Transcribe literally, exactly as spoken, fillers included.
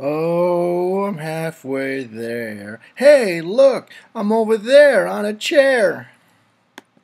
Oh, I'm halfway there. Hey, look, I'm over there on a chair.